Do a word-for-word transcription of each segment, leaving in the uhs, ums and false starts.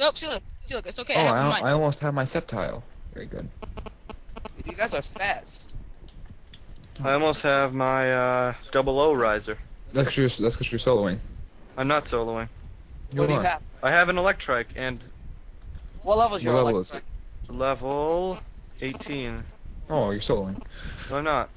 Nope, Sealy. Sealy, it's okay. Oh, I, have I, I almost have my Sceptile. Very good. You guys are fast. I almost have my uh, double O riser. That's because you're, that's you're soloing. I'm not soloing. You what are. do you have? I have an Electrike and... What level is your level Electrike? Is level eighteen. Oh, you're soloing. No, I'm not.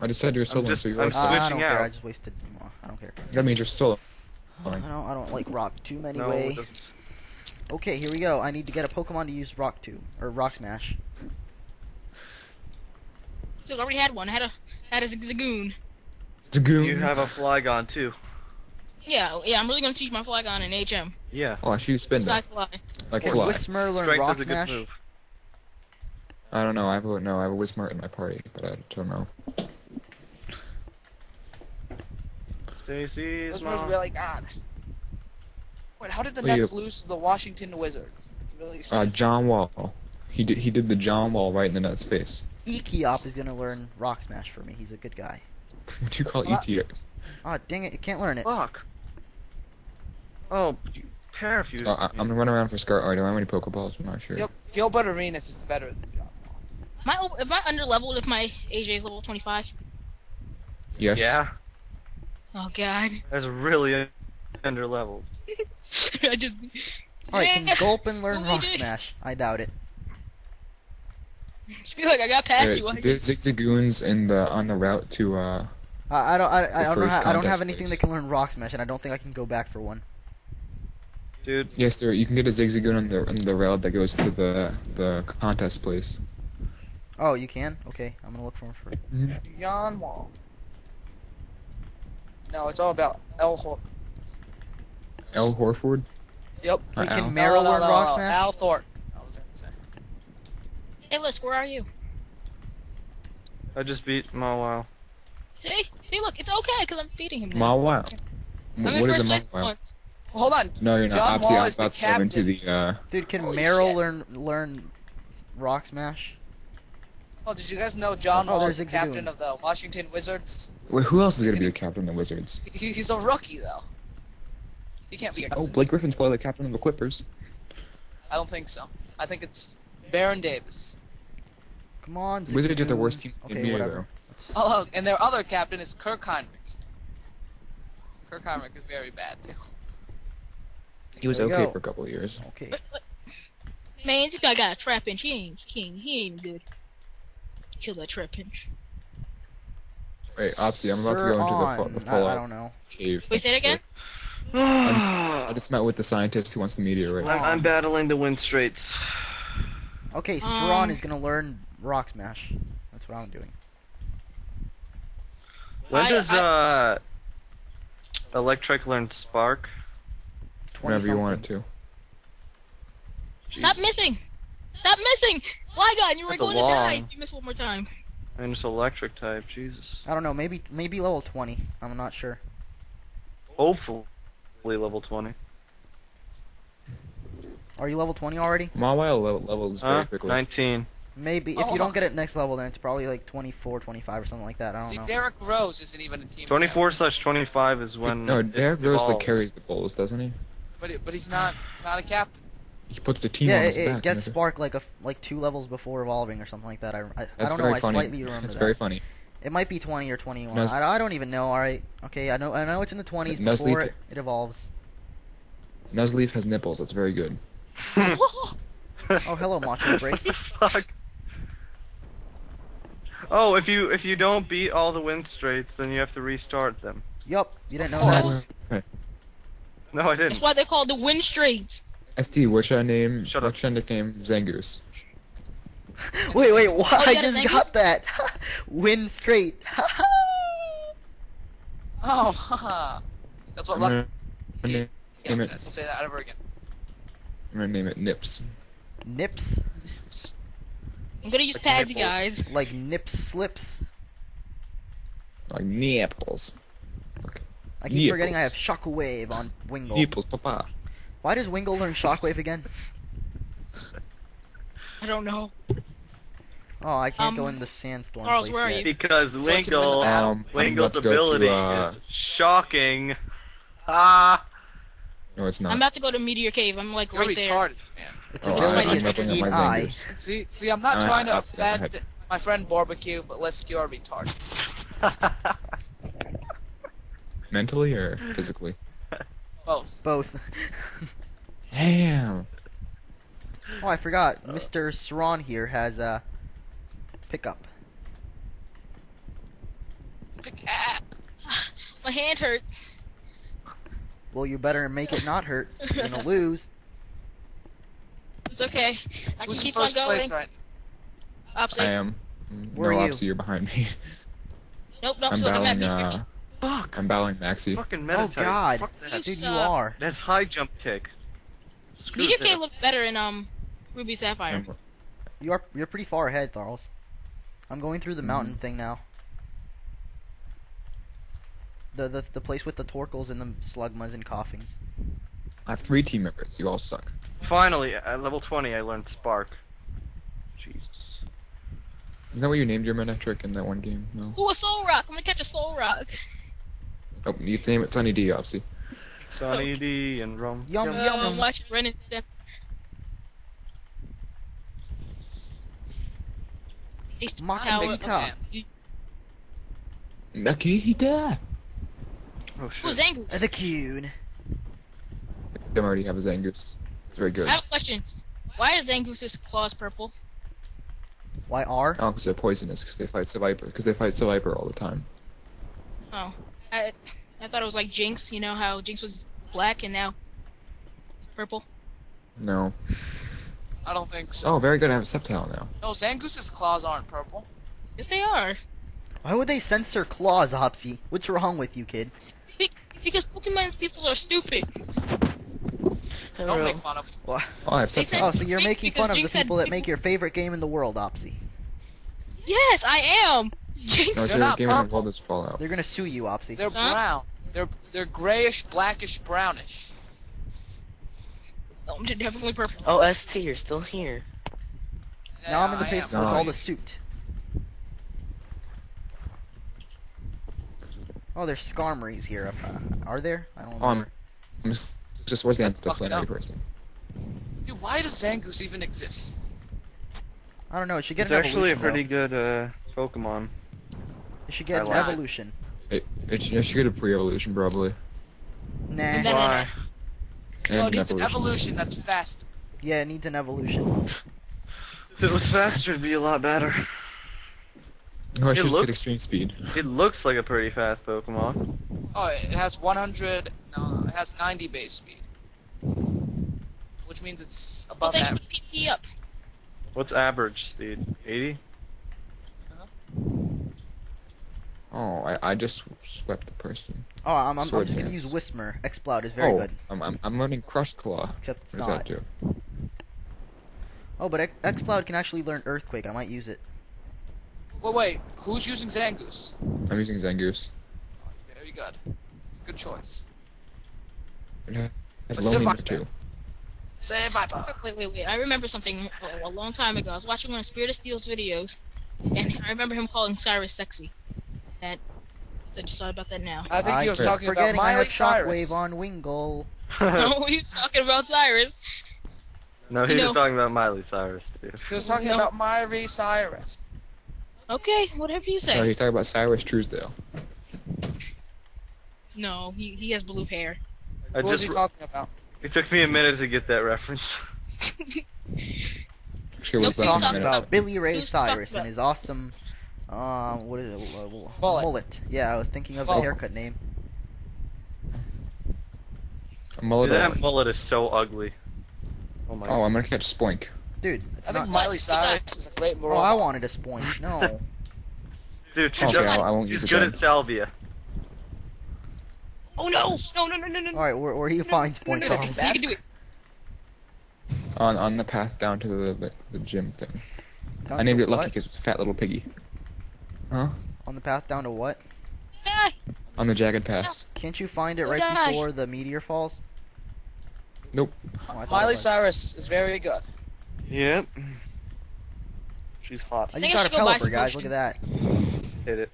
I just said you're soloing, just, so you're I'm switching uh, I don't out. Care. I just wasted more. I don't care. That means you're soloing. I don't, I don't like rock tomb anyway. No, okay, here we go. I need to get a Pokemon to use rock tomb or rock smash. Dude, I already had one. I had a had a Zigzagoon. Zigzagoon. You have a Flygon too. Yeah, yeah. I'm really gonna teach my Flygon in H M. Yeah. Oh, she spin that. Fly. Like fly. Whismur learn rock smash. Move. I don't know. I have a, no. I have a Whismur in my party, but I don't know. Stacy's mom. Really God. Wait, how did the Nets lose to the Washington Wizards? Really uh, John Wall. He did. He did the John Wall right in the Nets' face. Echiope is gonna learn Rock Smash for me. He's a good guy. What do you call uh, Echiope? Oh, dang it! It can't learn it. Fuck. Oh, parafuse. Uh, I'm gonna run around for Scar. I don't have any Pokeballs. I'm not sure. Yo, Gilbert Arenas is better than John Wall. My, am I under leveled if my A J is level twenty-five? Yes. Yeah. Oh God. That's really under leveled. I just. All right, yeah. Can you gulp and learn Rock Smash? I doubt it. Just feel like I got past there, you. There's Zigzagoons in the on the route to. Uh, uh I don't. I, I, I don't. Ha I don't have anything place. that can learn Rock Smash, and I don't think I can go back for one. Dude. Yes, there. You can get a Zigzagoon on the on the route that goes to the the contest place. Oh, you can. Okay, I'm gonna look for him for. John Wall. No, it's all about L. Hor L. Horford. Yep. Or can Merrill learn no, no, Rock Smash? Al Thorpe. Hey, Liz, where are you? I just beat Mawile. See? See, look, it's okay, because I'm beating him now. Mawile? What is a Mawile? Well, hold on. No, you're not. Obviously, I was about to go into the, uh... Dude, can Holy Merrill shit. learn learn Rock Smash? Oh, did you guys know John oh, Wall is the captain of the Washington Wizards? Wait, who else is going to be the captain of the Wizards? He, he's a rookie, though. He can't be a captain. Oh, Blake Griffin's probably the captain of the Clippers. I don't think so. I think it's Baron Davis. Come on, Zigzagoon. Wizards are the worst team okay, in N B A, whatever. though. Oh, look, and their other captain is Kirk Heinrich. Kirk Heinrich is very bad, too. He was okay go. for a couple of years. Okay. But, but, man, this guy got a trap inch. He ain't, king. he ain't good. Kill that trap inch. Wait, Opsy, I'm about Sir to go on. into the, the fallout. I, I don't know. Cave. Wait, say it again? I just met with the scientist who wants the meteor right now. I'm battling the wind straits. Okay, Saron um, is gonna learn Rock Smash. That's what I'm doing. When I, does I, uh Electrike learn Spark? Whenever you want it to. Jeez. Stop missing! Stop missing! Flygon, you were That's going to die. You missed one more time. And it's electric type, Jesus. I don't know, maybe maybe level twenty. I'm not sure. Hopefully level twenty. Are you level twenty already? Mawile level levels very uh, quickly. nineteen. Maybe. If oh, you don't get it next level, then it's probably like twenty-four, twenty-five or something like that. I don't see, know. See, Derek Rose isn't even a team. twenty-four slash twenty-five is when No, Derek Rose like, carries the Bulls, doesn't he? But it, but he's not he's not a captain. He puts the team yeah, on his it, back. Yeah, it gets Spark like a, like two levels before evolving or something like that. I, I, I don't know, funny. I slightly remember That's that. That's very funny. It might be twenty or twenty-one. Nuz I, I don't even know, alright. Okay, I know I know it's in the twenties Nuzleaf before it, it evolves. Nuzleaf has nipples. That's very good. Oh, hello, Macho Brace. What the fuck? Oh, if you if you don't beat all the wind straits, then you have to restart them. Yup, you didn't know oh. that. No, I didn't. That's why they're called the wind straits. S T, what should I name? Shut up. What should I nickname Zangoose? wait, wait, what? Oh, I just got that. wind straight. oh, haha. That's what. I'm gonna name it. Say that ever again. I'm gonna name it Nips. Nips? Nips. I'm gonna use like pads, nipples. guys. Like Nips Slips. Like nipples. Okay. I keep nipples. forgetting I have Shockwave on Wingull. Nipples, papa. Why does Wingull learn Shockwave again? I don't know. Oh, I can't um, go in the sandstorm Charles, place where yet. Are you? Because Wingull, um, Wingull's ability to, uh... is shocking. Ah. No, it's not. I'm about to go to Meteor Cave. I'm like You're right retarded. there. It's oh, ability is keen eye. See, see, I'm not uh, trying to upset my friend Barbecue, but let's you are retarded. Mentally or physically? Both. Both. Damn. Oh, I forgot. Uh, Mister Saron here has a pickup. Pick up. My hand hurts. Well, you better make it not hurt. You're gonna lose. It's okay. I Who's can keep on going. Right? Opsy. I am. Where no, are you? Opsy, you're behind me. Nope, nope. I'm look, battling. I'm at uh, Fuck. I'm battling Maxie. Fucking Meteor. Oh God. Fuck that. Dude, you are. That's high jump kick. Screw Meteor Cave looks better in um Ruby Sapphire. You are you're pretty far ahead, Tharls. I'm going through the mm-hmm. mountain thing now. The, the the place with the Torkoals and the Slugmas and Coughings. I have three team members. You all suck. Finally, at level twenty, I learned Spark. Jesus. Isn't that what you named your Manetric in that one game? No. Ooh, a Solrock! I'm gonna catch a Solrock! Oh, you name it Sunny D, obviously. Sunny oh. D and Rum. Yum, yum, yum. Um, watch Ren and Step. Makahita. Makahita! Oh shit. Ooh, the Cune. I already have a Zangoose. It's very good. I have a question. Why is Zangoose's claws purple? Why are? Oh, because they're poisonous. Because they fight Seviper. Because they fight Seviper all the time. Oh, I I thought it was like Jinx. You know how Jinx was black and now purple. No. I don't think so. Oh, very good. I have a Sceptile now. No, Zangoose's claws aren't purple. Yes, they are. Why would they censor claws, Opsy? What's wrong with you, kid? Because Pokemon's people are stupid. Don't know. make fun of them. Well, oh, oh, so you're making fun of Jinx the people that people... make your favorite game in the world, Opsy. Yes, I am! Jinx. No, they're not game in the world is Fallout. They're gonna sue you, Opsy. They're huh? brown. They're they're grayish, blackish, brownish. Oh, I'm definitely purple. Oh, S T, you're still here. Yeah, now I'm in the place with all the suit. Oh, there's Skarmory's here. Uh, are there? I don't know. Um, I'm just where's the anti-inflammatory person? Dude, why does Zangoose even exist? I don't know. It should get it's an evolution. It's actually a pretty though. good uh, Pokemon. It should get I an lied. evolution. It, it, should, it should get a pre-evolution probably. Nah. Why? No, it needs an evolution that's faster. Yeah, it needs an evolution. If it was faster, it'd be a lot better. No, I should just hit extreme speed. It looks like a pretty fast Pokemon. Oh, it has one hundred. No, it has ninety base speed, which means it's above well, average. Up. What's average speed? eighty. Uh-huh. Oh, I I just swept the person. Oh, I'm I'm, I'm just gonna use Whismur. Xplod is very oh, good. I'm I'm I'm learning Crush Claw. Except it's what not. Does that do? Oh, but Xplod can actually learn Earthquake. I might use it. Wait, wait, who's using Zangoose? I'm using Zangoose. Very good. Good choice. Yeah, that's lonely too. Wait, wait, wait, I remember something a long time ago. I was watching one of Spirit of Steel's videos, and I remember him calling Cyrus sexy. And I just thought about that now. I think he was I talking about Miley Cyrus. Shockwave on Wingull. No, he was talking about Cyrus. No, he you was know. talking about Miley Cyrus, too. He was talking no. about Miley Cyrus. Okay, whatever you say. No, he's talking about Cyrus Truesdale. No, he he has blue hair. I what was he talking about? It took me a minute to get that reference. Actually, no, was he's talking about Billy Ray Cyrus and his awesome, uh, what is it? Uh, mullet. mullet. Yeah, I was thinking of mullet. the haircut name. A mullet Dude, that mullet is so ugly. Oh my. Oh, God. I'm gonna catch Spoink. Dude, I think Miley Cyrus is a great moral. Oh, I wanted a Spoink. No. Dude, she okay, does, I won't she's use good again. at Salvia. Oh no! No, no, no, no, no. Alright, where, where do you no, find Spoink? No, no, no, you can do it. On, on the path down to the, the, the gym thing. Down I named it Lucky because it's a fat little piggy. Huh? On the path down to what? Die. On the jagged pass. Can't you find it right Die. before the meteor falls? Nope. Oh, Miley Cyrus is very good. Yep. She's hot. I, I just got a Pelipper, guys. Look at that. Hit it.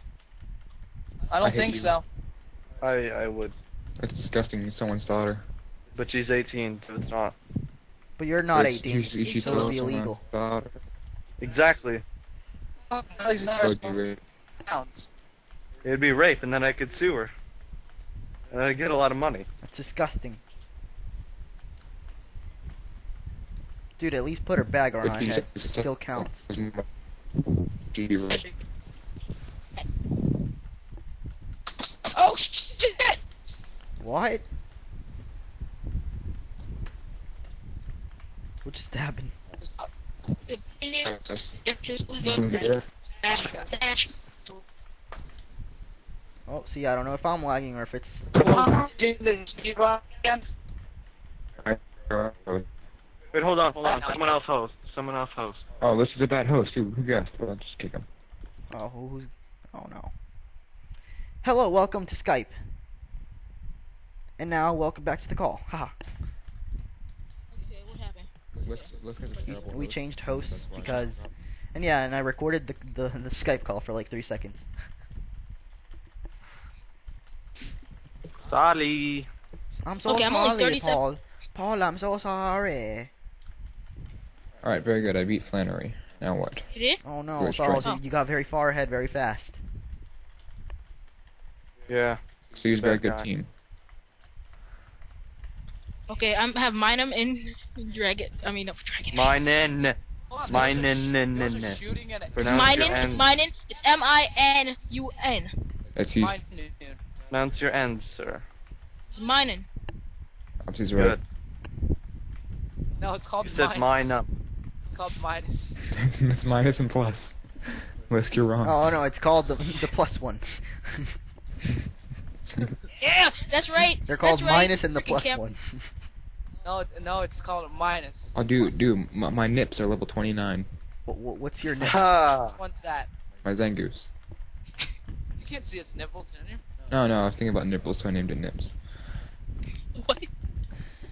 I don't I think you. so. I I would. That's disgusting. Someone's daughter. But she's eighteen, so it's not. But you're not it's, eighteen, she, she so it'll be illegal. Exactly. Oh, he's not responsible. It'd be rape, and then I could sue her. And I'd get a lot of money. That's disgusting. Dude, at least put her bag on her head. It still counts. Oh shit! What? What just happened? Oh, see, I don't know if I'm lagging or if it's closed. Wait, hold on, hold on. Someone else host. Someone else host. Oh, this is a bad host. Who guessed? Well, just kick him. Oh, who's... Oh, no. Hello, welcome to Skype. And now, welcome back to the call. Haha. Let's, let's we host. changed hosts because, and yeah, and I recorded the, the the Skype call for like three seconds. Sorry. I'm so okay, sorry, I'm only Paul. Paul, I'm so sorry. All right, very good. I beat Flannery. Now what? You did? Oh no, Paul, oh. you got very far ahead, very fast. Yeah. So he's a very good guy. team. Okay, I have Minun in Dragon. I mean, no, Dragon. Minun. Minun. Minun. Minun. It's M I N U N. That's easy. Pronounce your N, sir. It's Minun. He's right. Good. No, it's called you said Minun. It's called minus. It's minus and plus. Unless you're wrong. Oh no, it's called the the plus one. Yeah, that's right. They're called right. minus and the plus one. No, no, it's called minus. Oh, dude, dude, my, my nips are level twenty-nine. What, what, what's your nips? Which one's that? My Zangoose. You can't see its nipples, can you? No, no, I was thinking about nipples, so I named it Nips. What?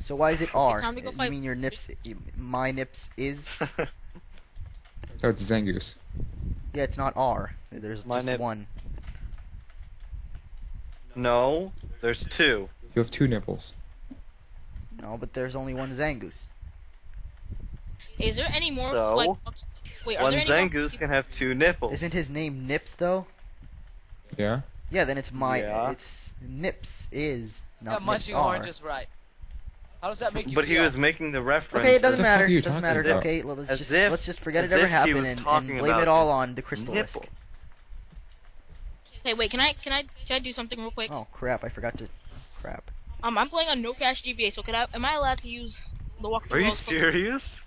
So why is it R? You mean my... your nips, my nips is? Oh, it's Zangoose. Yeah, it's not R. There's my just nip. one. No, there's two. You have two nipples. No, but there's only one Zangoose. Is there any more? So, like, wait, one Zangoose can have two nipples. Isn't his name Nips though? Yeah. Yeah, then it's my. Yeah. It's Nips is not. Yeah, munching orange is right. How does that make you? But he up? was making the reference. Okay, it doesn't matter. It doesn't matter. About? Okay, let's as just if, let's just forget it ever happened and, and blame it all on the crystal nipples. Risk. Hey, wait, can I, can I, can I do something real quick? Oh, crap, I forgot to, oh, crap. Um, I'm playing on no cash G B A, so could I, am I allowed to use the walk-through walls? Are you serious?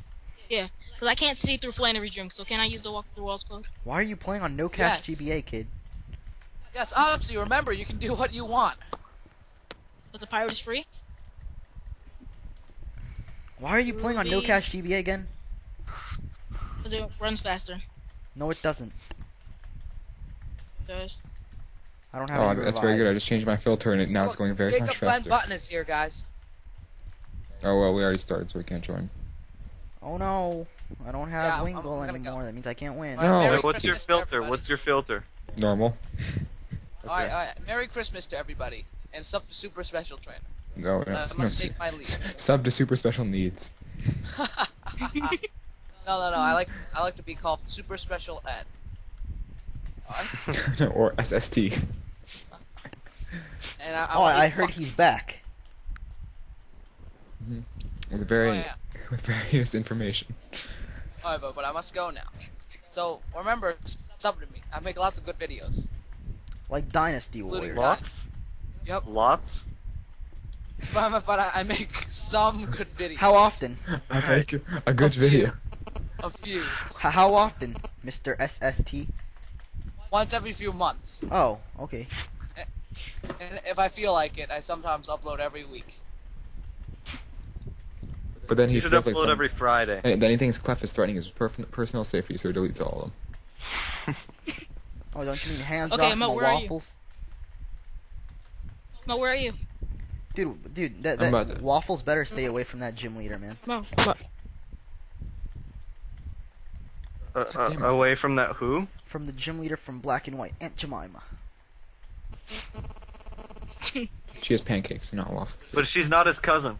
Yeah, because I can't see through Flannery's drink, so can I use the walk-through walls code? Why are you playing on no cash yes. G B A, kid? Yes, obviously, remember, you can do what you want. But the pirate is free? Why are you Ruby. playing on no cash G B A again? Because it runs faster. No, it doesn't. It does. I don't have. Oh, that's very good. I just changed my filter and it, now oh, it's going very much faster. Button is here, guys. Oh well, we already started, so we can't join. Oh no, I don't have yeah, Wingull anymore. Go. That means I can't win. No. Wait, what's your filter? What's your filter? Normal. Okay. All right, all right. Merry Christmas to everybody, and sub to super special trainer. No, no, uh, no su my lead. Sub to super special needs. no, no, no. I like I like to be called super special ed. Right. Or S S T. And I, I oh, I heard he's back. Mm-hmm. With very, oh, yeah. with various information. Alright, but, but I must go now. So remember, sub to me. I make lots of good videos. Like Dynasty Warriors. Lots. Yep. Lots. But, but I, I make some good videos. How often? I make a good a video. A few. How often, Mister S S T? Once every few months. Oh, okay. And if I feel like it, I sometimes upload every week. But then he should upload like every Friday. And then he thinks Clef is threatening his per personal safety, so he deletes all of them. Oh, don't you mean hands okay, off Mo, my waffles? Mo, where are you? Dude, dude, that, that waffles better stay away from that gym leader, man. Mo, what? Uh, uh, away from that who? From the gym leader from Black and White, Aunt Jemima. She has pancakes, not waffles. But she's not his cousin.